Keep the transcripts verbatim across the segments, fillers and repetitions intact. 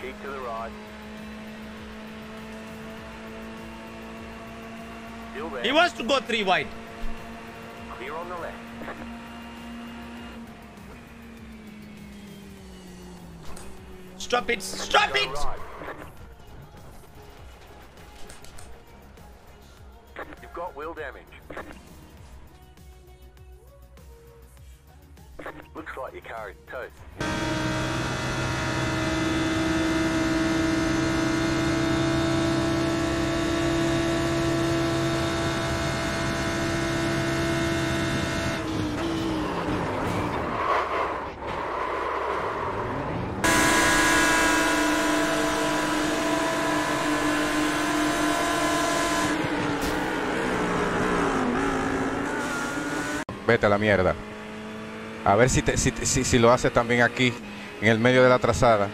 Keep to the right. Still there. He wants to go three wide. Clear on the left. Stop it! Stop it! Right. You've got wheel damage. Looks like your car is toast. Vete a la mierda. A ver si, te, si, si, si lo haces también aquí, en el medio de la trazada.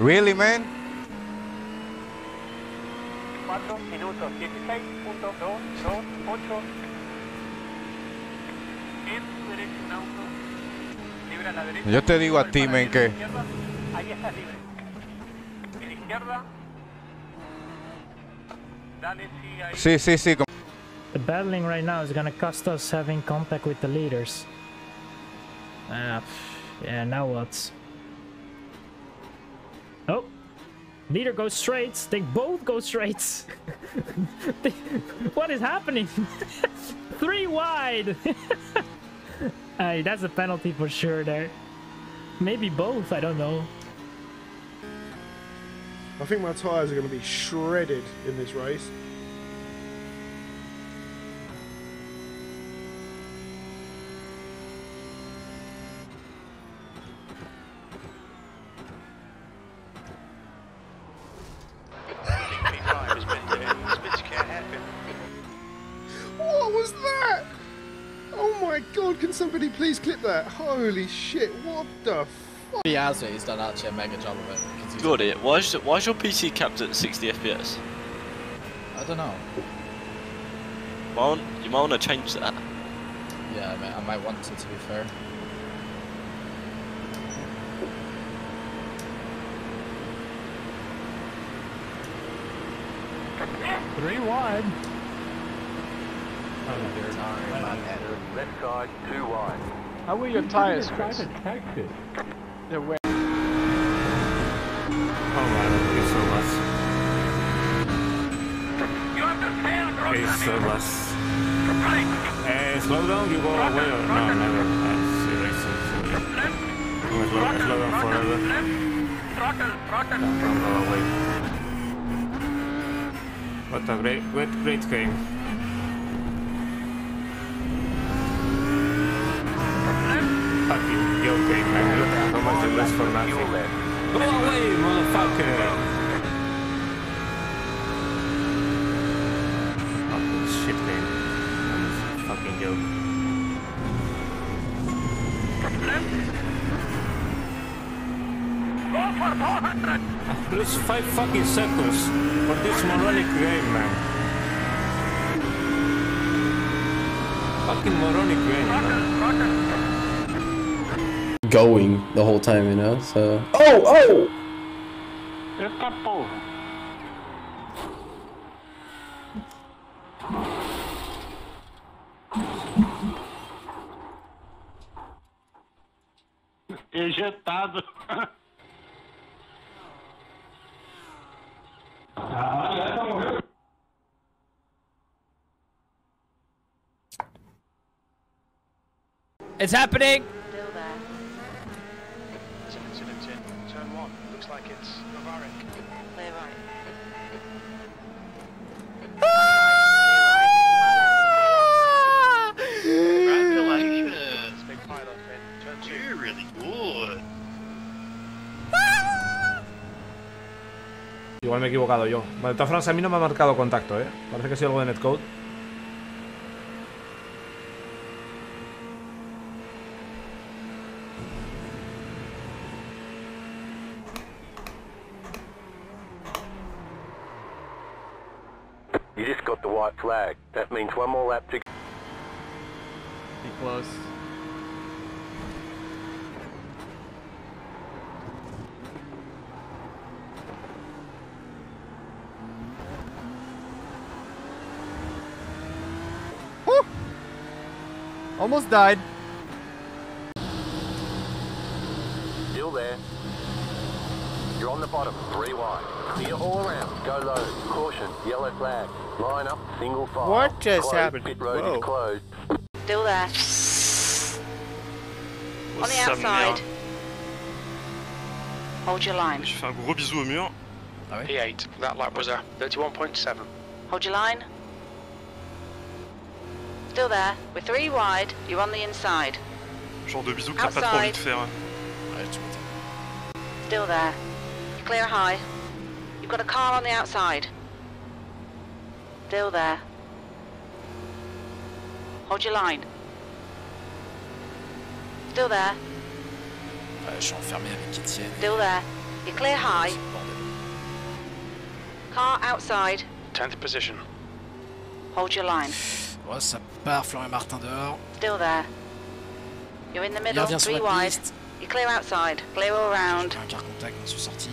Really, man? cuatro minutos dieciséis punto dos dos ocho. En tu derecha un auto. Libre a la derecha. Yo te digo a ti, men, que... Ahí estás libre. En izquierda. Dale, sí, ahí. Sí, sí, sí. The battling right now is gonna cost us having contact with the leaders. Ah, uh, yeah, now what? Oh. Leader goes straight. They both go straight. they... What is happening? Three wide. Hey, that's a penalty for sure there. Maybe both, I don't know. I think my tires are going to be shredded in this race. Somebody please clip that. Holy shit, what the fuck? Piazza, he's done actually a mega job of it. Got it. Why is, why is your P C capped at sixty F P S? I don't know. Well, you might want to change that. Yeah, I might, I might want to, to be fair. Three wide. Left side, two wide. How were your tires, Chris? They're wet. Oh, I don't think so much. You have to fail, bro. It's so much. Slow down, you go away or no, never. Seriously. Slow down forever. Throttle, throttle. Don't go away. What a great, great, great game. That's for nothing. Go away, motherfucker! Fucking shit, man. That's a fucking joke. I've lost five fucking seconds for this moronic game, man. Fucking moronic game, man. Going the whole time, you know, so... Oh, oh! Ejetado. It's happening! Like it's Levarik. Ah! Congratulations, big pilot, Ben. You're really good. Igual me he equivocado yo. De todas formas, a mí no me ha marcado contacto, eh. Parece que ha sido algo de netcode. out the white flag. That means one more lap to go. Be close. Woo! Almost died. Still there. You're on the bottom, three wide. Clear all around. Go low. Caution. Yellow flag. Line up. Single file. What just close. Happened? Pit road is closed. Still there. On the outside. Hold your line. Je fais un gros bisou au mur. Ah oui. P eight. That lap was a thirty-one point seven. Hold your line. Still there. We're three wide. You're on the inside. Genre de bisou que t'as pas trop envie de faire. Ouais, tu m'étonnes. Still there. Clear high. You've got a car on the outside. Still there. Hold your line. Still there. Uh, je suis enfermé avec Etienne. Still there. You're clear high. Car outside. tenth position. Hold your line. Ouais, ça part, Florian Martin dehors. Still there. You're in the middle, three wide. You're clear outside. Clear all round. Un quart contact dans sa sortie.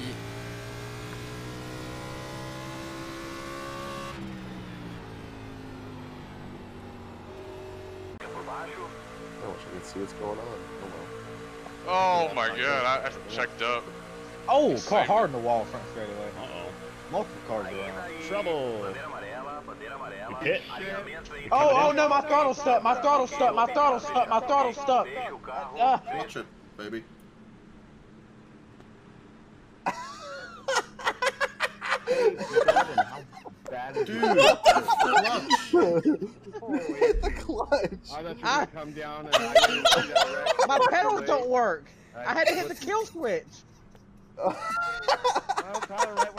See what's going on. Oh, well. Oh my god, I, I checked up. Oh, it's car hard in the wall, front straightaway. Uh oh. Multiple cars around. Trouble. You hit? Oh, oh no, my throttle's stuck. My throttle's stuck. My throttle's stuck. My throttle's stuck. Uh, Watch it, baby. Dude, the clutch. Hit the clutch. I thought you were I... come down and I my pedals don't work. I, I had to hit the kill switch. Well, Tyler, right